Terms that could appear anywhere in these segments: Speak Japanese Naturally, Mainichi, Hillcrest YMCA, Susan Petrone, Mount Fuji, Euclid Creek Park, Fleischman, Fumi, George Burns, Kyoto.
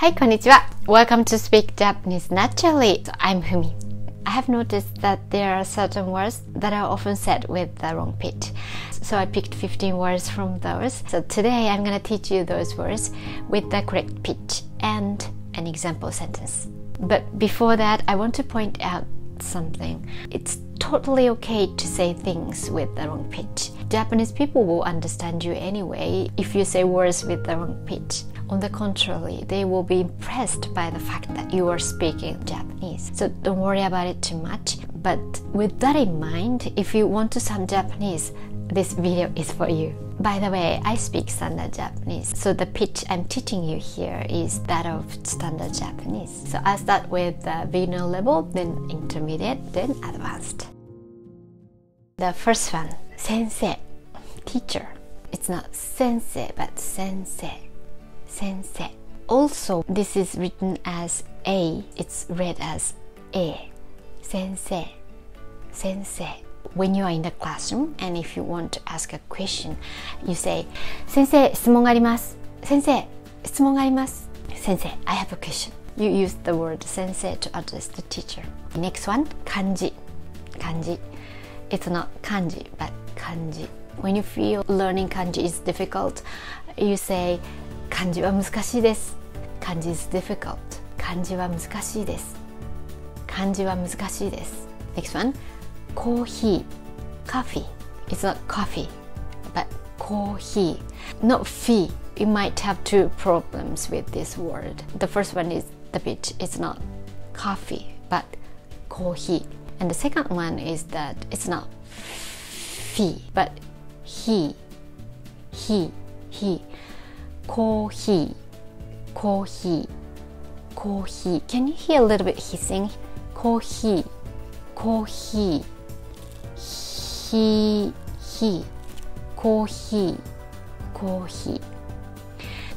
Hi, konnichiwa. Welcome to Speak Japanese Naturally. So I'm Fumi. I have noticed that there are certain words that are often said with the wrong pitch. So I picked 15 words from those. So today I'm gonna teach you those words with the correct pitch and an example sentence. But before that, I want to point out something. It's totally okay to say things with the wrong pitch. Japanese people will understand you anyway if you say words with the wrong pitch. On the contrary, they will be impressed by the fact that you are speaking Japanese. So don't worry about it too much. But with that in mind, if you want to sound Japanese, this video is for you. By the way, I speak standard Japanese, so the pitch I'm teaching you here is that of standard Japanese. So I'll start with the beginner level, then intermediate, then advanced. The first one, sensei, teacher. It's not sensei, but sensei. Sensei. Also, this is written as A, it's read as A. Sensei. Sensei. When you are in the classroom and if you want to ask a question, you say, Sensei, 質問があります. Sensei, 質問があります. Sensei, I have a question. You use the word sensei to address the teacher. Next one, kanji. Kanji. It's not kanji, but kanji. When you feel learning kanji is difficult, you say, kanji wa musukashi desu. Kanji is difficult. Kanji wa musukashi desu. Kanji wa musukashi desu. Next one, coffee. Coffee. It's not coffee, but coffee. Not fee. You might have two problems with this word. The first one is the pitch. It's not coffee, but coffee. And the second one is that it's not fee, but he. He. He. Coffee. Coffee. Coffee. Can you hear a little bit hissing? Coffee. Coffee. He, coffee, coffee.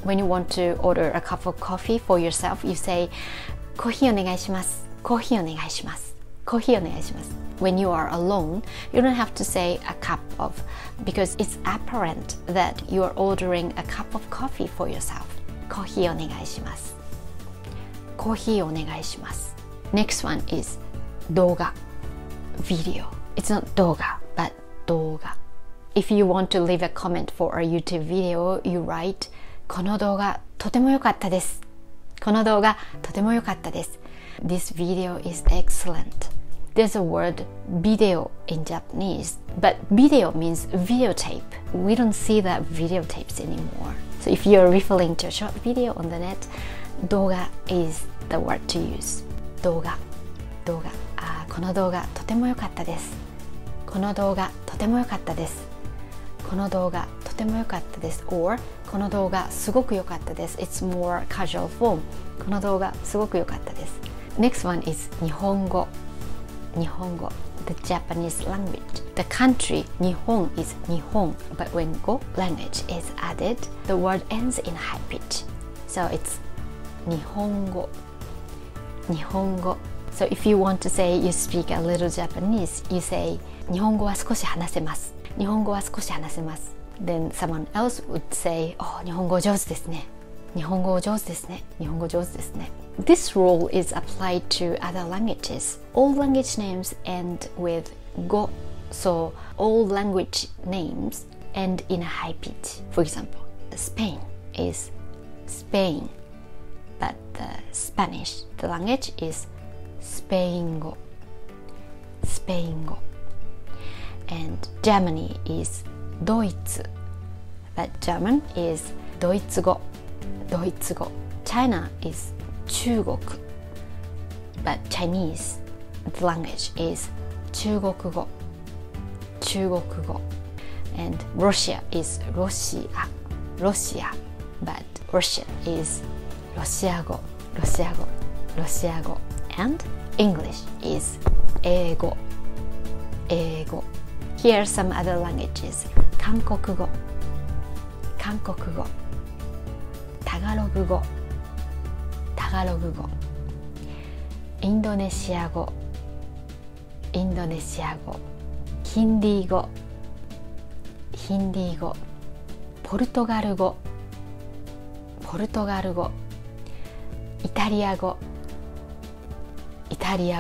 When you want to order a cup of coffee for yourself, you say, coffee onegaishimasu, coffee onegaishimasu, coffee onegaishimasu. When you are alone, you don't have to say a cup of, because it's apparent that you are ordering a cup of coffee for yourself. Coffee onegaishimasu, coffee onegaishimasu. Next one is doga, video. It's not doga, but doga. If you want to leave a comment for a YouTube video, you write, この動画とても良かったです. この動画とても良かったです. This video is excellent. There's a word video in Japanese, but video means videotape. We don't see that videotapes anymore. So if you're referring to a short video on the net, doga is the word to use. Doga. Doga. この動画とても良かったです. この動画とても良かったです。この動画とても良かったです。Or この動画すごく良かったです。It's more casual form. この動画すごく良かったです。Next one is 日本語。日本語 the Japanese language. The country 日本 is 日本 but when 語 language is added, the word ends in high pitch. So it's 日本語。日本語 So if you want to say you speak a little Japanese, you say 日本語は少し話せます。日本語は少し話せます。Then someone else would say, oh, 日本語上手ですね。日本語上手ですね。日本語上手ですね。This rule is applied to other languages. All language names end with 語, so all language names end in a high pitch. For example, Spain is Spain, but the Spanish, the language is Spaingo, Spaingo, and Germany is Deutsch, but German is Deutschgo, Deutschgo. China is Chugok, but Chinese, the language is Chugokgo, Chugokgo, and Russia is Russia, Russia, but Russian is Russiago, Russiago, Russiago. And English is 英語 英語 Here are some other languages. 韓国語 韓国語 タガログ語 タガログ語 インドネシア語 インドネシア語 ヒンディー語 ヒンディー語 ポルトガル語 ポルトガル語イタリア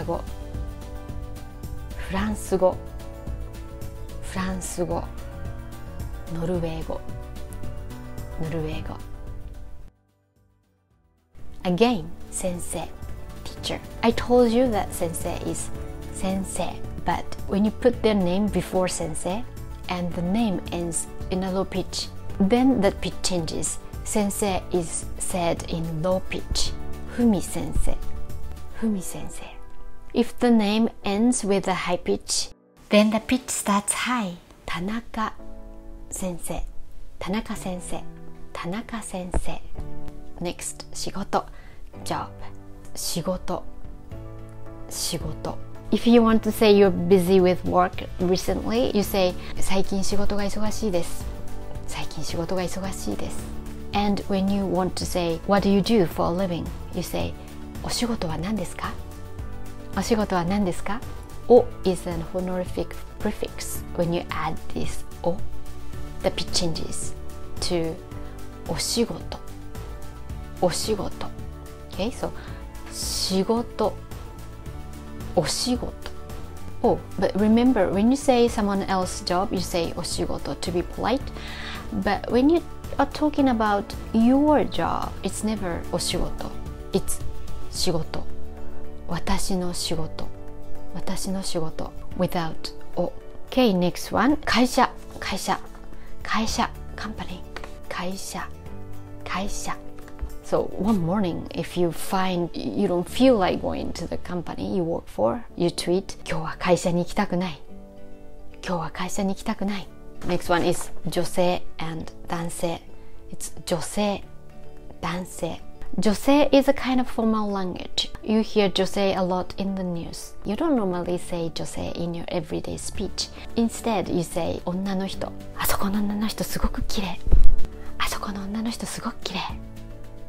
語、フランス語、ノルウェー語。 Again, 先生, teacher. I told you that sensei is sensei, but when you put their name before sensei and the name ends in a low pitch, then that pitch changes. Sensei is said in low pitch. Fumi sensei. If the name ends with a high pitch, then the pitch starts high. Tanaka sensei. Next, 仕事。 If you want to say you're busy with work recently, you say 最近仕事が忙しいです。 And when you want to say what do you do for a living, you say お仕事は何ですか? O is an honorific prefix. When you add this O, the pitch changes to お仕事。 Okay, so 仕事。 Oh, but remember, when you say someone else's job, you say お仕事 to be polite. But when you are talking about your job, it's never お仕事. It's 仕事。 私の仕事 without O. Okay, next one. 会社 company. 会社。 So one morning, if you find you don't feel like going to the company you work for, you tweet 今日は会社に行きたくない。 Next one is 女性 and 男性。 It's 女性、男性。 Jose is a kind of formal language. You hear Jose a lot in the news. You don't normally say Jose in your everyday speech. Instead, you say 女の人。 あそこの女の人すごく綺麗。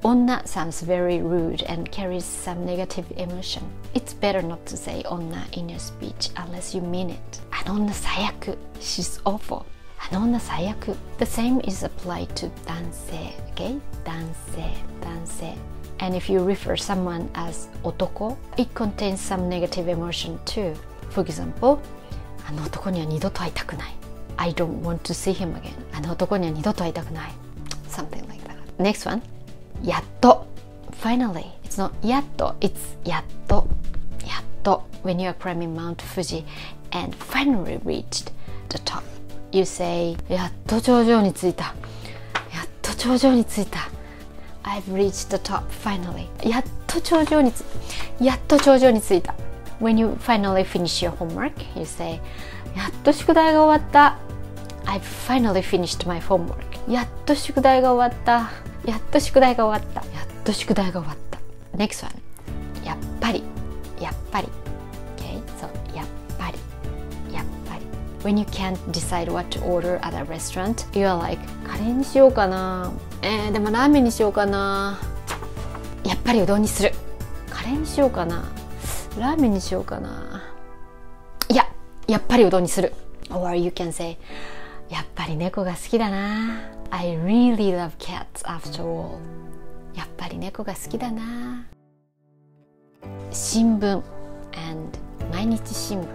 女 sounds very rude and carries some negative emotion. It's better not to say 女 in your speech unless you mean it. あの女最悪。 She's awful. あの女最悪。 The same is applied to 男性, okay? 男性。 And if you refer someone as 男, it contains some negative emotion too. For example, あの男には二度と会いたくない。 I don't want to see him again. あの男には二度と会いたくない。 Something like that. Next one, やっと。 Finally, it's not やっと, it's やっと。 やっと。 When you are climbing Mount Fuji and finally reached the top, you say やっと頂上に着いた。 I've reached the top finally. やっと頂上に着いた。 When you finally finish your homework, you say やっと宿題が終わった。 I've finally finished my homework. やっと宿題が終わった。 Next one. やっぱり。 Okay, so やっぱり。 When you can't decide what to order at a restaurant, you are like カレーにしようかな。 でもラーメンにしようかな。 やっぱりうどんにする。 カレーにしようかな。ラーメンにしようかな。いや、やっぱりうどんにする。 Or you can say やっぱり猫が好きだな。 I really love cats after all. やっぱり猫が好きだな。新聞 and 毎日新聞。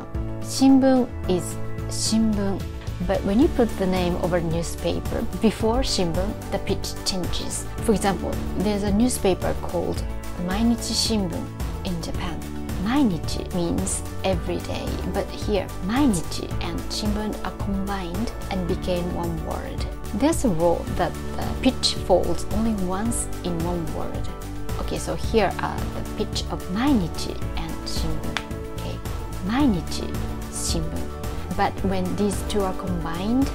新聞 is 新聞。 But when you put the name over newspaper before 新聞, the pitch changes. For example, there's a newspaper called 毎日 Shimbun in Japan. 毎日 means every day, but here 毎日 and 新聞 are combined and became one word. There's a rule that the pitch falls only once in one word. Okay, so here are the pitch of 毎日 and 新聞. Okay, 毎日 新聞. But when these two are combined,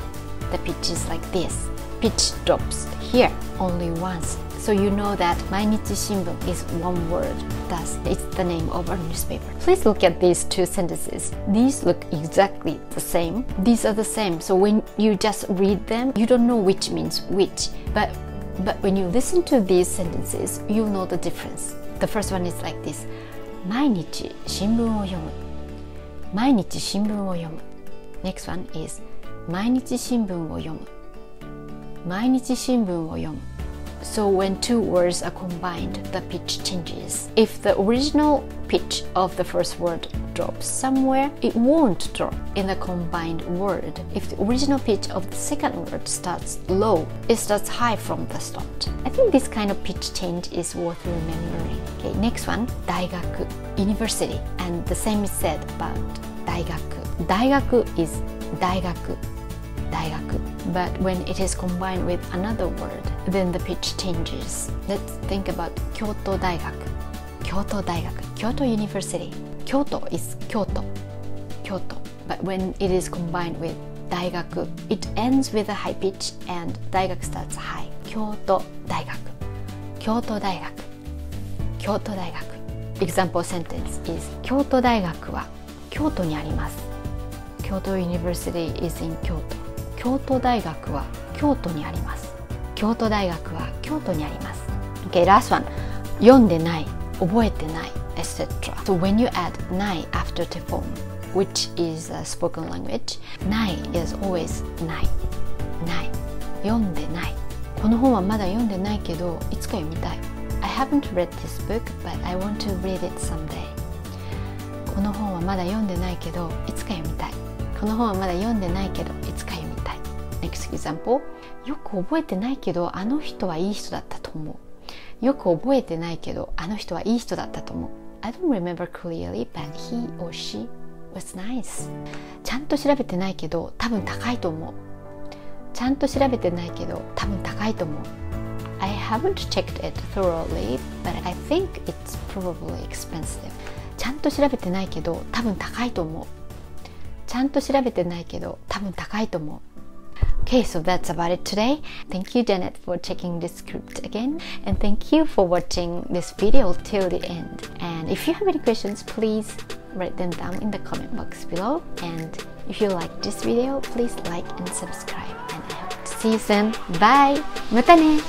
the pitch is like this. Pitch drops here only once. So you know that 毎日 Shimbun is one word. Thus, it's the name of our newspaper. Please look at these two sentences. These look exactly the same. These are the same. So when you just read them, you don't know which means which. But when you listen to these sentences, you'll know the difference. The first one is like this. 毎日 Shimbun を読む。 毎日 Shimbun を読む。 Next one is 毎日新聞を読む。So when two words are combined, the pitch changes. If the original pitch of the first word drops somewhere, it won't drop in the combined word. If the original pitch of the second word starts low, it starts high from the start. I think this kind of pitch change is worth remembering. Okay, next one, daigaku, university. And the same is said about daigaku. Daigaku is daigaku, daigaku. But when it is combined with another word, then the pitch changes. Let's think about Kyoto Daigaku. Kyoto Daigaku. Kyoto University. Kyoto is Kyoto. Kyoto. But when it is combined with Daigaku, it ends with a high pitch and Daigaku starts high. Kyoto Daigaku. Kyoto Daigaku. Kyoto Daigaku. Example sentence is Kyoto Daigaku wa Kyoto ni arimasu. Kyoto University is in Kyoto. Kyoto Daigaku wa Kyoto ni arimasu. Kyoto Daigaku wa Kyoto ni arimasu. Okay, last one. 読んでない、覚えてない, etc. So when you add nai after the form, which is a spoken language, nai is always nai. Nai. 読んでない。この本はまだ読んでないけど、いつか読みたい。I haven't read this book, but I want to read it someday. この本はまだ読んでないけど、いつか読みたい。この本はまだ読んでないけど、いつか読みたい。Next example. よく覚えてないけど、あの人はいい人だったと思う。よく覚えてないけど、あの人はいい人だったと思う。I don't remember clearly, but he or she was nice. ちゃんと調べてないけど、多分高いと思う。ちゃんと調べてないけど、多分高いと思う。I haven't checked it thoroughly, but I think it's probably expensive. ちゃんと調べてないけど、多分高いと思う。ちゃんと調べてないけど、多分高いと思う。Okay, so that's about it today. Thank you, Janet, for checking this script again. And thank you for watching this video till the end. And if you have any questions, please write them down in the comment box below. And if you like this video, please like and subscribe. And I hope to see you soon. Bye! またね!